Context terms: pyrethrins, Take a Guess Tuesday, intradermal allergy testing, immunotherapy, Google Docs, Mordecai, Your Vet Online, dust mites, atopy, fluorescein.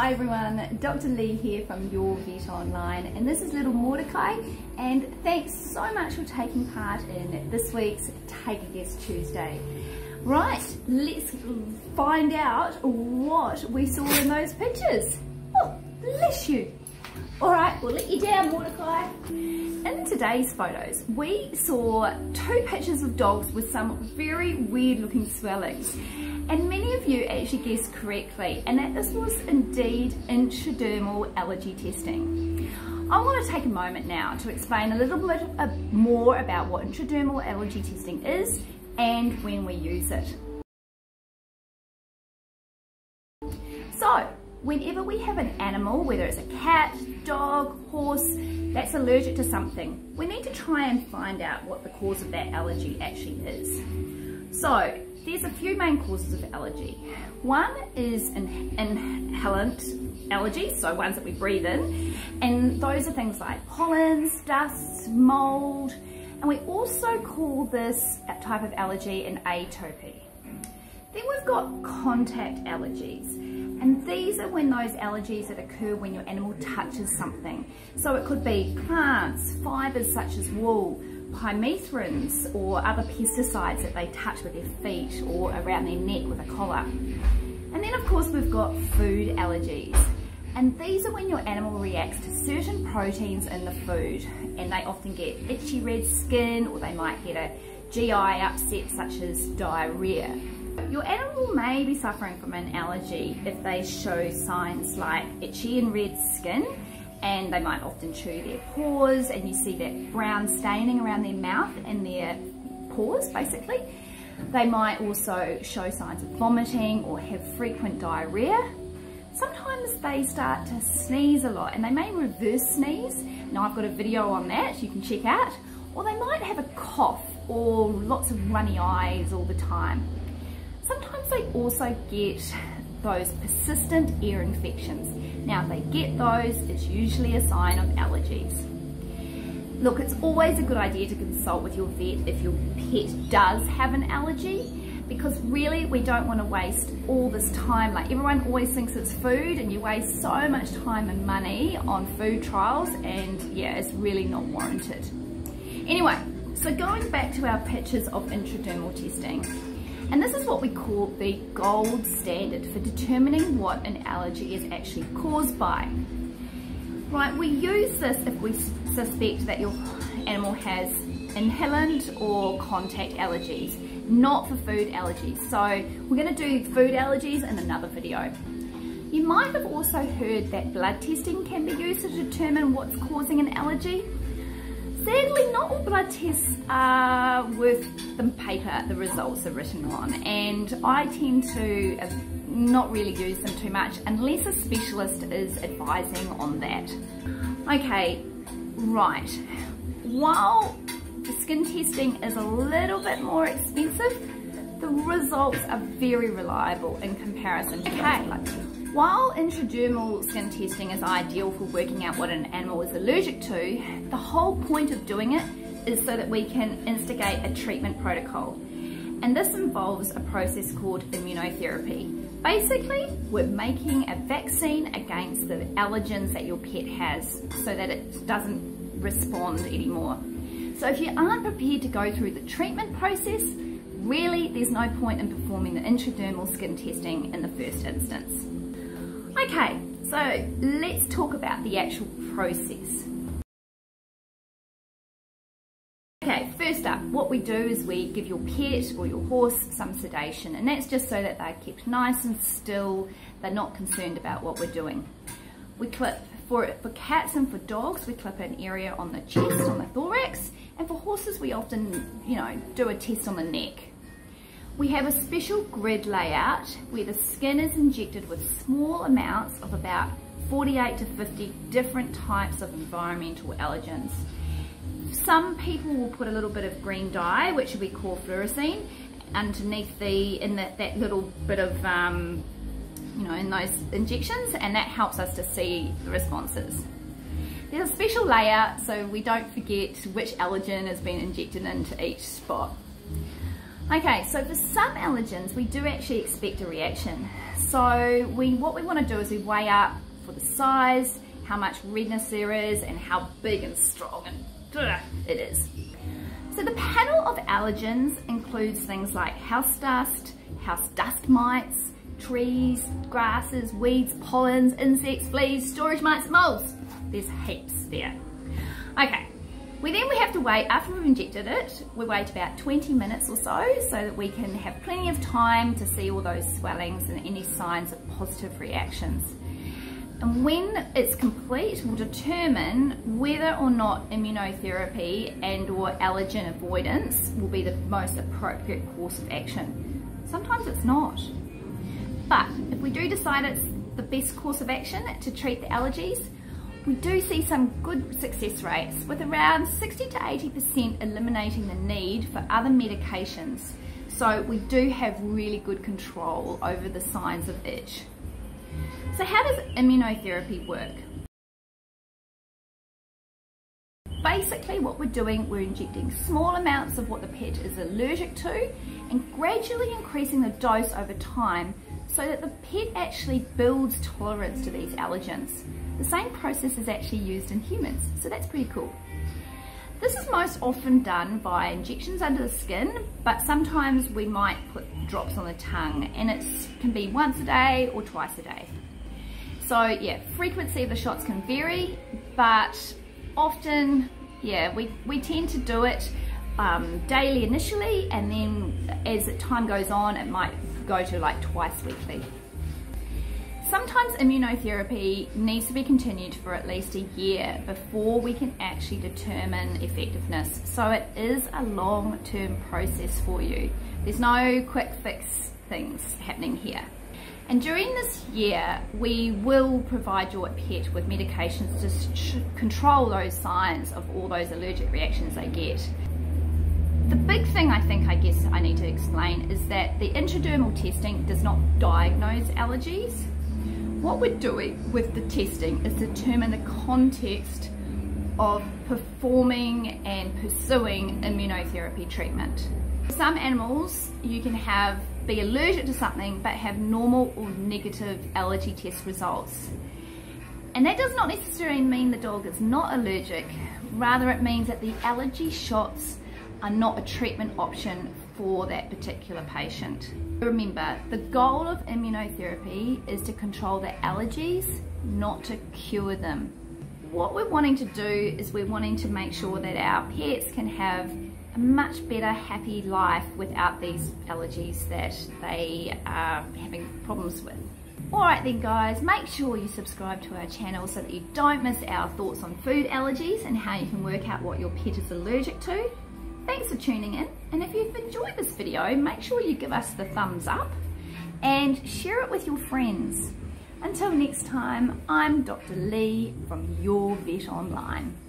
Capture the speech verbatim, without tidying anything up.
Hi everyone, Doctor Lee here from Your Vet Online, and this is little Mordecai, and thanks so much for taking part in this week's Take a Guess Tuesday. Right, let's find out what we saw in those pictures. Oh, bless you. Alright, we'll let you down, Mordecai. In today's photos, we saw two pictures of dogs with some very weird looking swellings. And many of you actually guessed correctly, and that this was indeed intradermal allergy testing. I want to take a moment now to explain a little bit more about what intradermal allergy testing is and when we use it. So, whenever we have an animal, whether it's a cat, dog, horse, that's allergic to something, we need to try and find out what the cause of that allergy actually is. So, there's a few main causes of allergy. One is in inhalant allergies, so ones that we breathe in, and those are things like pollens, dust, mold, and we also call this type of allergy an atopy. Then we've got contact allergies, and these are when those allergies that occur when your animal touches something. So it could be plants, fibres such as wool, pyrethrins or other pesticides that they touch with their feet or around their neck with a collar. And then of course we've got food allergies, and these are when your animal reacts to certain proteins in the food, and they often get itchy red skin, or they might get a G I upset such as diarrhea. Your animal may be suffering from an allergy if they show signs like itchy and red skin, and they might often chew their paws, and you see that brown staining around their mouth and their paws basically. They might also show signs of vomiting or have frequent diarrhea. Sometimes they start to sneeze a lot, and they may reverse sneeze. Now I've got a video on that you can check out. Or they might have a cough or lots of runny eyes all the time. Sometimes they also get those persistent ear infections. Now if they get those, it's usually a sign of allergies. Look, it's always a good idea to consult with your vet if your pet does have an allergy, because really we don't want to waste all this time. Like, everyone always thinks it's food, and you waste so much time and money on food trials, and yeah, it's really not warranted. Anyway, so going back to our pictures of intradermal testing, and this is what we call the gold standard for determining what an allergy is actually caused by. Right, we use this if we suspect that your animal has inhalant or contact allergies, not for food allergies. So we're going to do food allergies in another video. You might have also heard that blood testing can be used to determine what's causing an allergy. Sadly, not all blood tests are worth the paper the results are written on, and I tend to not really use them too much unless a specialist is advising on that. Okay, right. While the skin testing is a little bit more expensive, the results are very reliable in comparison to okay. blood tests. While intradermal skin testing is ideal for working out what an animal is allergic to, the whole point of doing it is so that we can instigate a treatment protocol. And this involves a process called immunotherapy. Basically, we're making a vaccine against the allergens that your pet has so that it doesn't respond anymore. So if you aren't prepared to go through the treatment process, really there's no point in performing the intradermal skin testing in the first instance. Okay, so let's talk about the actual process. Okay, first up, what we do is we give your pet or your horse some sedation, and that's just so that they're kept nice and still, they're not concerned about what we're doing. We clip, for, for cats and for dogs, we clip an area on the chest, on the thorax, and for horses we often, you know, do a test on the neck. We have a special grid layout where the skin is injected with small amounts of about forty-eight to fifty different types of environmental allergens. Some people will put a little bit of green dye, which we call fluorescein, underneath the in the, that little bit of um, you know in those injections, and that helps us to see the responses. There's a special layout so we don't forget which allergen has been injected into each spot. Okay, so for some allergens, we do actually expect a reaction. So we, what we want to do is we weigh up for the size, how much redness there is, and how big and strong and blah, it is. So the panel of allergens includes things like house dust, house dust mites, trees, grasses, weeds, pollens, insects, fleas, storage mites, molds. There's heaps there. Okay, we then we have to wait, after we've injected it, we wait about twenty minutes or so, so that we can have plenty of time to see all those swellings and any signs of positive reactions. And when it's complete, we'll determine whether or not immunotherapy and or allergen avoidance will be the most appropriate course of action. Sometimes it's not. But if we do decide it's the best course of action to treat the allergies, we do see some good success rates, with around sixty to eighty percent eliminating the need for other medications. So we do have really good control over the signs of itch. So how does immunotherapy work? Basically what we're doing, we're injecting small amounts of what the pet is allergic to and gradually increasing the dose over time so that the pet actually builds tolerance to these allergens. The same process is actually used in humans, so that's pretty cool. This is most often done by injections under the skin, but sometimes we might put drops on the tongue, and it can be once a day or twice a day. So yeah, frequency of the shots can vary, but often, yeah, we, we tend to do it um, daily initially, and then as time goes on, it might go to like twice weekly. Sometimes immunotherapy needs to be continued for at least a year before we can actually determine effectiveness. So it is a long-term process for you. There's no quick fix things happening here. And during this year, we will provide your pet with medications to control those signs of all those allergic reactions they get. The big thing I think I guess I need to explain is that the intradermal testing does not diagnose allergies. What we're doing with the testing is determine the context of performing and pursuing immunotherapy treatment. For some animals, you can have be allergic to something but have normal or negative allergy test results. And that does not necessarily mean the dog is not allergic, rather it means that the allergy shots are not a treatment option for that particular patient. Remember, the goal of immunotherapy is to control the allergies, not to cure them. What we're wanting to do is we're wanting to make sure that our pets can have a much better, happy life without these allergies that they are having problems with. Alright then guys, make sure you subscribe to our channel so that you don't miss our thoughts on food allergies and how you can work out what your pet is allergic to. Thanks for tuning in, and if you've enjoyed this video, make sure you give us the thumbs up and share it with your friends. Until next time, I'm Doctor Lee from Your Vet Online.